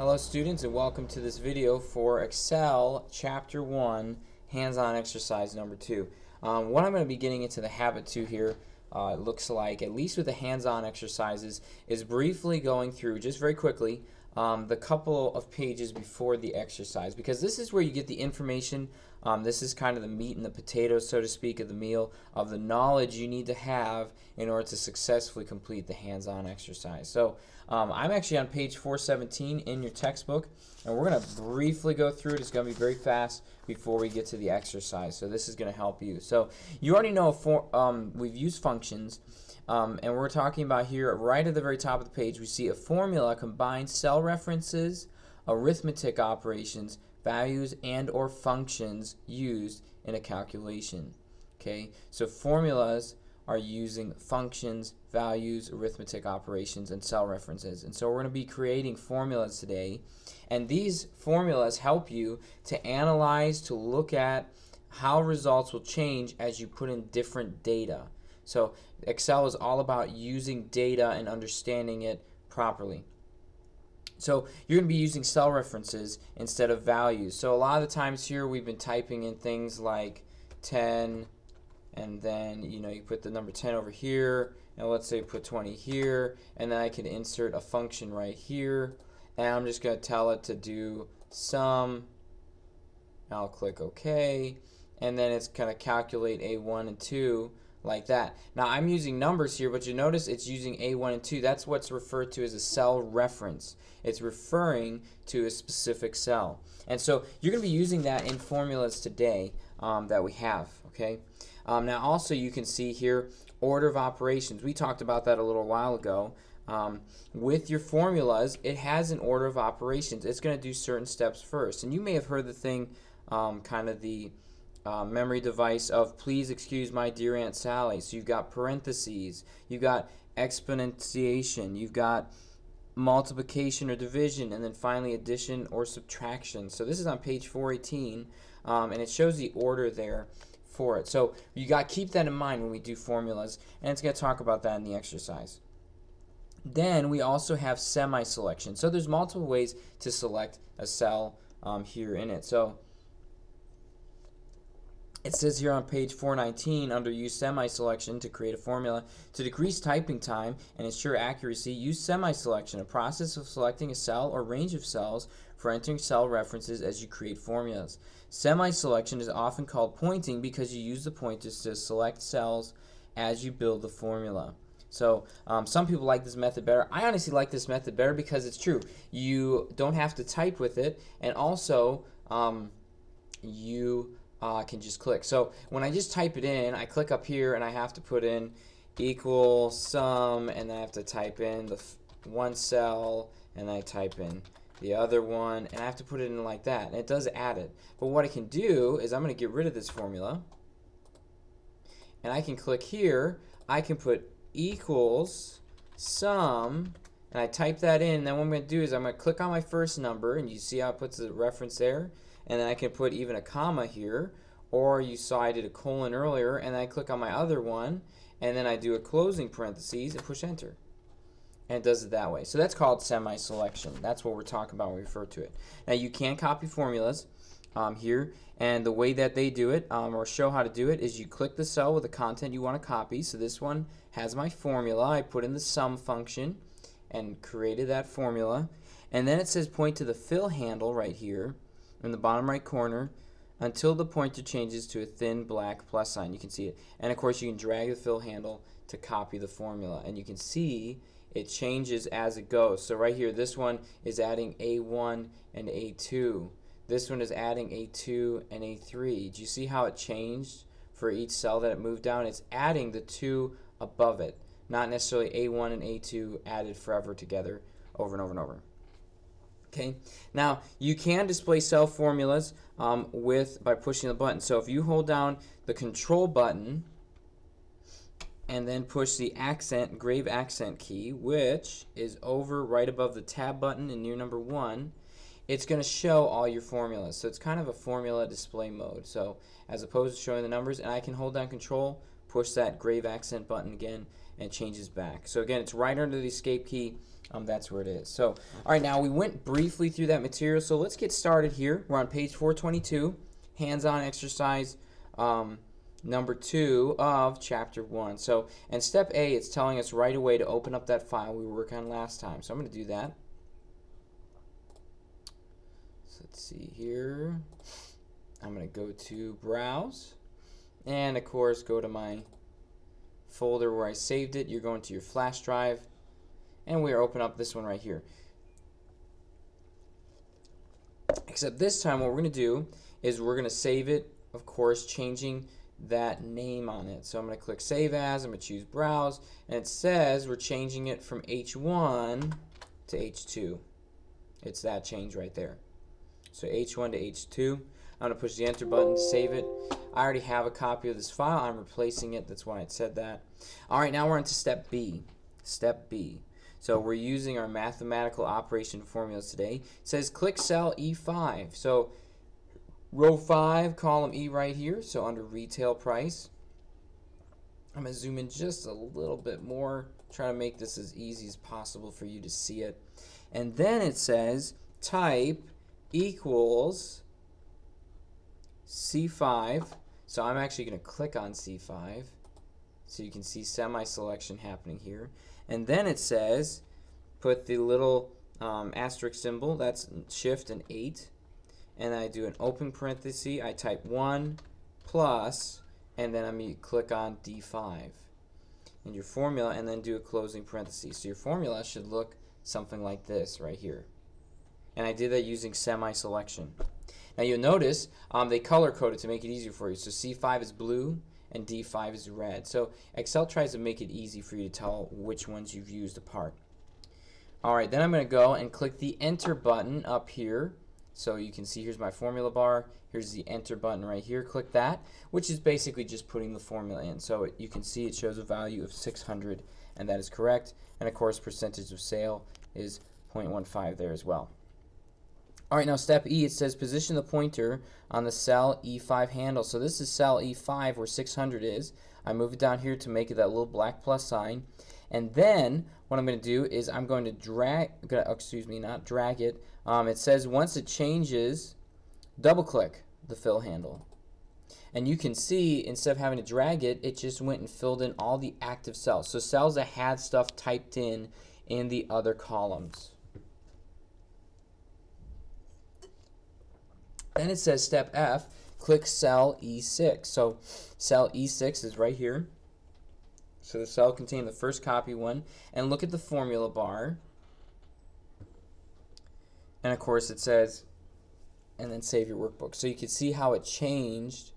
Hello students, and welcome to this video for Excel Chapter 1 hands-on exercise number 2. What I'm going to be getting into the habit to here, it looks like, at least with the hands-on exercises, is briefly going through, just very quickly, the couple of pages before the exercise, because this is where you get the information. This is kind of the meat and the potatoes, so to speak, of the meal, of the knowledge you need to have in order to successfully complete the hands-on exercise. So I'm actually on page 417 in your textbook, and we're going to briefly go through it. It's going to be very fast before we get to the exercise, so this is going to help you. So you already know we've used functions, and we're talking about here right at the very top of the page we see a formula combines cell references, arithmetic operations, values and or functions used in a calculation. Okay, so formulas are using functions, values, arithmetic operations, and cell references. And so we're going to be creating formulas today, and these formulas help you to analyze, to look at how results will change as you put in different data. So Excel is all about using data and understanding it properly. So you're going to be using cell references instead of values. So a lot of the times here we've been typing in things like 10, and then you put the number 10 over here, and let's say put 20 here, and then I can insert a function right here, and I'm just going to tell it to do sum. I'll click OK, and then it's going to calculate A1 and 2 like that. Now I'm using numbers here, but you notice it's using A1 and 2. That's what's referred to as a cell reference. It's referring to a specific cell. And so you're going to be using that in formulas today that we have. Okay. Now also you can see here order of operations. We talked about that a little while ago. With your formulas, it has an order of operations. It's going to do certain steps first. And you may have heard the thing, kind of the memory device of please excuse my dear Aunt Sally. So you've got parentheses, you've got exponentiation, you've got multiplication or division, and then finally addition or subtraction. So this is on page 418, and it shows the order there for it. So you got to keep that in mind when we do formulas, and it's going to talk about that in the exercise. Then we also have semi-selection. So there's multiple ways to select a cell here in it. So it says here on page 419, under use semi-selection to create a formula to decrease typing time and ensure accuracy, use semi-selection, a process of selecting a cell or range of cells for entering cell references as you create formulas. Semi-selection is often called pointing because you use the pointers to select cells as you build the formula. So some people like this method better. I honestly like this method better because it's true. You don't have to type with it, and also you can just click. So when I just type it in, I click up here and I have to put in equal sum, and then I have to type in the one cell, and I type in the other one, and I have to put it in like that, and it does add it. But what I can do is I'm going to get rid of this formula, and I can click here, I can put equals sum, and I type that in, and then what I'm going to do is I'm going to click on my first number, and you see how it puts the reference there. And then I can put even a comma here, or you saw I did a colon earlier, and I click on my other one, and then I do a closing parentheses and push enter, and it does it that way. So that's called semi-selection. That's what we're talking about when we refer to it. Now you can copy formulas here, and the way that they do it, or show how to do it, is you click the cell with the content you want to copy. So this one has my formula. I put in the sum function and created that formula, and then it says point to the fill handle right here in the bottom right corner until the pointer changes to a thin black plus sign. You can see it. And of course you can drag the fill handle to copy the formula, and you can see it changes as it goes. So right here, this one is adding A1 and A2. This one is adding A2 and A3. Do you see how it changed for each cell that it moved down? It's adding the two above it, not necessarily A1 and A2 added forever together over and over and over. Okay. Now you can display cell formulas by pushing the button. So if you hold down the control button and then push the grave accent key, which is over right above the tab button and near number 1, it's going to show all your formulas. So it's kind of a formula display mode. So as opposed to showing the numbers, and I can hold down control, push that grave accent button again, and it changes back. So again, it's right under the escape key That's where it is. So, all right, now we went briefly through that material. So let's get started here. We're on page 422, hands-on exercise number 2 of chapter 1. So, and step A, it's telling us right away to open up that file we were working on last time. So I'm going to do that. So let's see here. I'm going to go to Browse, and of course go to my folder where I saved it. You're going to your flash drive, and we're open up this one right here. Except this time what we're going to do is we're going to save it, of course, changing that name on it. So I'm going to click Save As, I'm going to choose Browse, and it says we're changing it from H1 to H2. It's that change right there. So H1 to H2. I'm going to push the enter button to save it. I already have a copy of this file. I'm replacing it. That's why it said that. All right, now we're on to step B. Step B. So we're using our mathematical operation formulas today. It says click cell E5. So row 5, column E right here. So under retail price. I'm going to zoom in just a little bit more. Try to make this as easy as possible for you to see it. And then it says type equals C5, so I'm actually going to click on C5 so you can see semi-selection happening here. And then it says put the little asterisk symbol, that's shift and 8, and I do an open parenthesis, I type 1 plus, and then I'm going to click on D5 and your formula, and then do a closing parenthesis. So your formula should look something like this right here, and I did that using semi-selection. Now you'll notice they color coded to make it easier for you. So C5 is blue and D5 is red. So Excel tries to make it easy for you to tell which ones you've used apart. Alright, then I'm going to go and click the enter button up here. So you can see here's my formula bar. Here's the enter button right here. Click that, which is basically just putting the formula in. So you can see it shows a value of 600, and that is correct. And of course percentage of sale is 0.15 there as well. Alright, now step E, it says position the pointer on the cell E5 handle. So this is cell E5 where 600 is. I move it down here to make it that little black plus sign. And then what I'm going to do is I'm going to drag, excuse me, not drag it. It says once it changes, double click the fill handle. And you can see instead of having to drag it, it just went and filled in all the active cells. So cells that had stuff typed in the other columns. Then it says step F, click cell E6. So cell E6 is right here. So the cell contained the first copy one. And look at the formula bar. And of course it says, and then save your workbook. So you can see how it changed.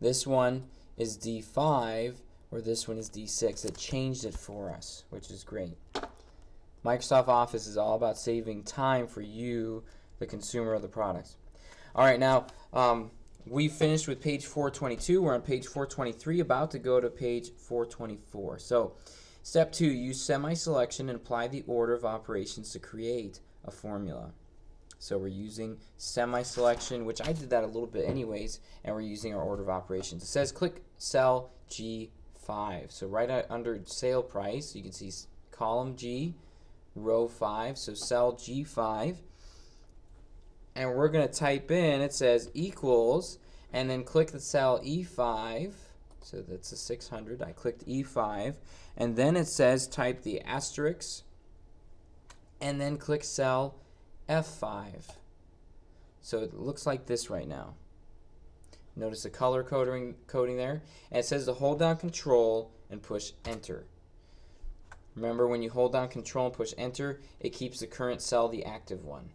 This one is D5, or this one is D6. It changed it for us, which is great. Microsoft Office is all about saving time for you, the consumer of the products. Alright, now we finished with page 422. We're on page 423, about to go to page 424. So step 2, use semi-selection and apply the order of operations to create a formula. So we're using semi-selection, which I did that a little bit anyways, and we're using our order of operations. It says click cell G5. So right under sale price, you can see column G, row 5, so cell G5. And we're going to type in, it says equals, and then click the cell E5, so that's a 600, I clicked E5, and then it says type the asterisk, and then click cell F5. So it looks like this right now. Notice the color coding there, and it says to hold down Control and push Enter. Remember, when you hold down Control and push Enter, it keeps the current cell the active one.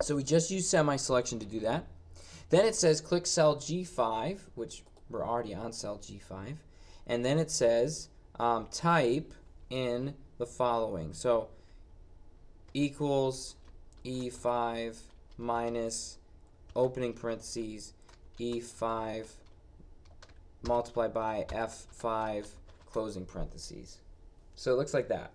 So we just use semi-selection to do that. Then it says click cell G5, which we're already on cell G5. And then it says type in the following. So equals E5 minus opening parentheses E5 multiplied by F5 closing parentheses. So it looks like that.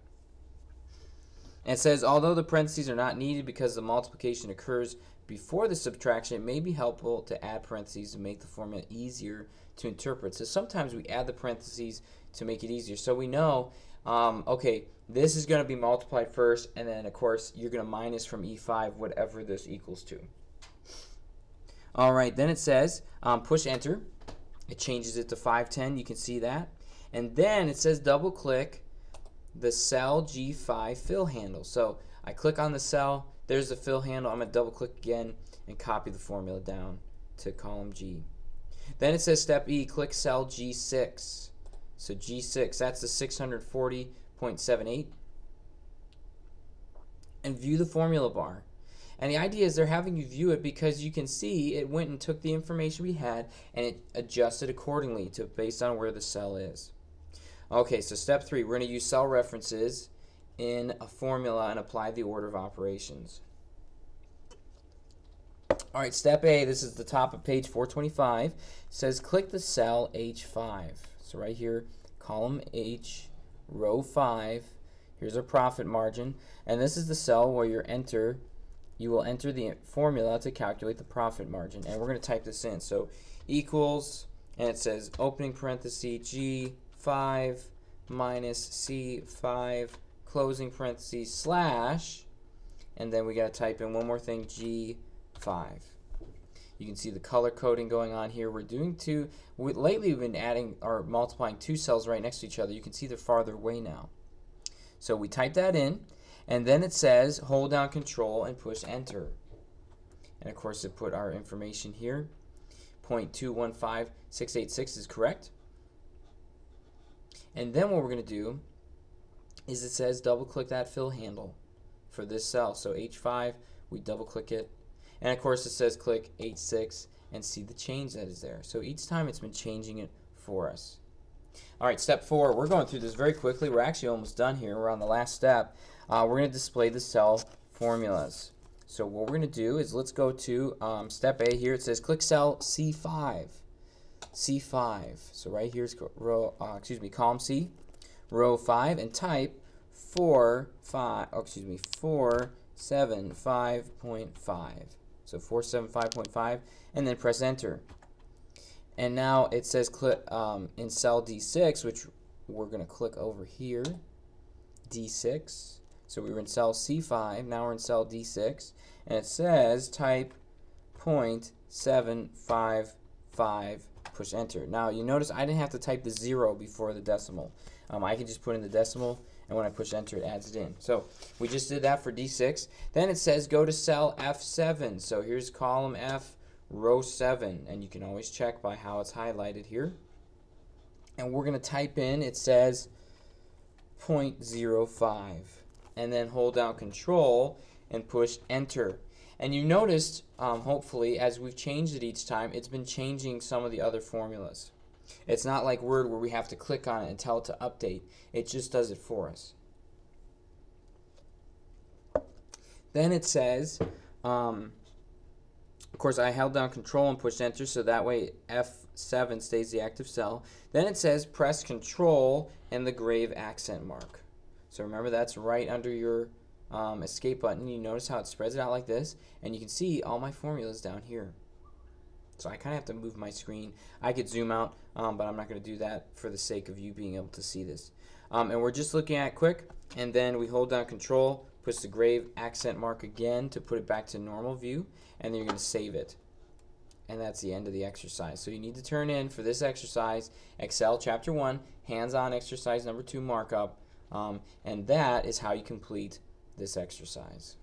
And it says, although the parentheses are not needed because the multiplication occurs before the subtraction, it may be helpful to add parentheses to make the formula easier to interpret. So sometimes we add the parentheses to make it easier. So we know, okay, This is going to be multiplied first, and then of course you're going to minus from E5 whatever this equals to. Alright, then it says push enter. It changes it to 510, you can see that. And then it says double click the cell G5 fill handle. So I click on the cell, there's the fill handle, I'm going to double click again and copy the formula down to column G. Then it says step E, click cell G6. So G6, that's the 640.78. And view the formula bar. And the idea is they're having you view it because you can see it went and took the information we had and it adjusted accordingly to based on where the cell is. Okay, so step 3, we're going to use cell references in a formula and apply the order of operations. Alright, step A, this is the top of page 425. It says click the cell H5. So right here, column H, row 5, here's our profit margin, and this is the cell where you will enter the formula to calculate the profit margin, and we're going to type this in. So equals, and it says opening parenthesis G5 minus C5 closing parenthesis slash, and then we got to type in one more thing, G5. You can see the color coding going on here. We're doing two, lately we've been adding or multiplying two cells right next to each other. You can see they're farther away now. So we type that in, and then it says hold down control and push enter. And of course it put our information here. 0.215686 is correct. And then what we're going to do is it says double click that fill handle for this cell. So H5, we double click it. And of course it says click H6 and see the change that is there. So each time it's been changing it for us. Alright, step 4, we're going through this very quickly. We're actually almost done here. We're on the last step. We're going to display the cell formulas. So what we're going to do is let's go to step A here. It says click cell C5. C5. So right here's row, column C, row 5, and type 475.5. So 475.5, and then press enter. And now it says click in cell D6, which we're going to click over here, D6. So we were in cell C5, now we're in cell D6, and it says type 0.755, push enter. Now you notice I didn't have to type the 0 before the decimal. I can just put in the decimal, and when I push enter it adds it in. So we just did that for D6. Then it says go to cell F7. So here's column F, row 7, and you can always check by how it's highlighted here. And we're going to type in, it says 0.05, and then hold down control and push enter. And you noticed, hopefully, as we've changed it each time, it's been changing some of the other formulas. It's not like Word where we have to click on it and tell it to update. It just does it for us. Then it says, of course I held down control and pushed enter so that way F7 stays the active cell. Then it says press control and the grave accent mark. So remember that's right under your escape button. You notice how it spreads it out like this, and you can see all my formulas down here. So I kind of have to move my screen. I could zoom out, but I'm not going to do that for the sake of you being able to see this. And we're just looking at it quick, and then we hold down control, push the grave accent mark again to put it back to normal view, and then you're going to save it. And that's the end of the exercise. So you need to turn in for this exercise, Excel Chapter 1, hands-on exercise number 2 markup, and that is how you complete this exercise.